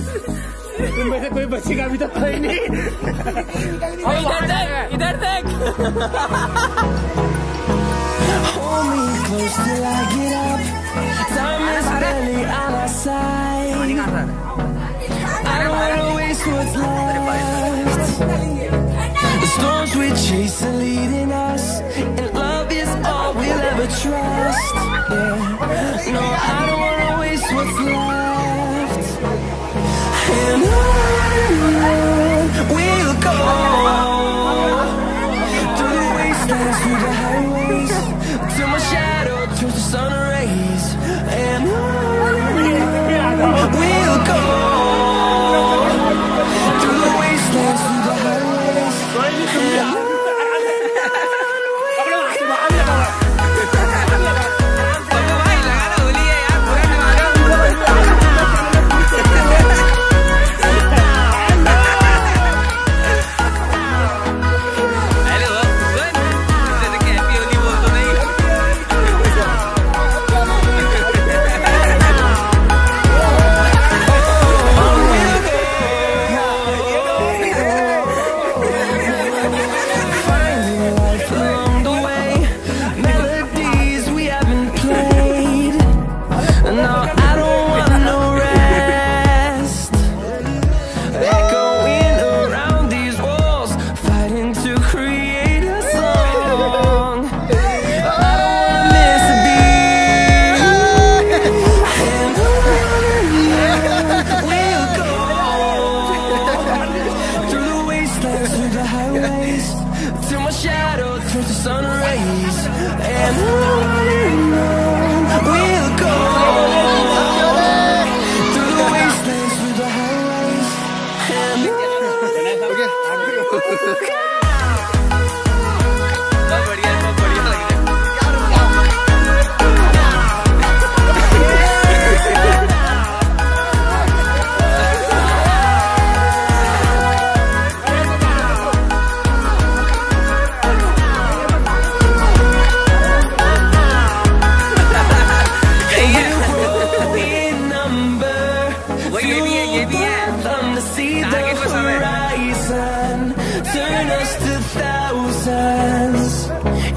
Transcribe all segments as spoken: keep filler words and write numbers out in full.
मेरे कोई बच्चे का अभी तक था ही नहीं। इधर देख, इधर देख। Till my shadow turns to sun rays, and on and on we'll go, through the wastelands, through the highways, and on and on.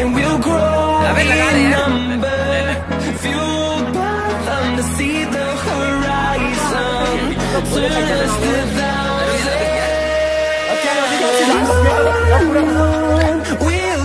And we'll grow in number, fueled by them to see the horizon. Turn us to thousands. We'll go. Thank you.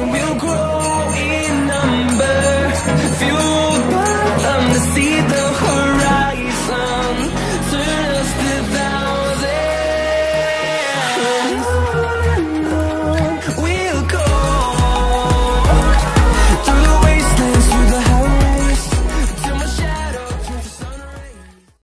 and we'll grow in number, fueled by the seed.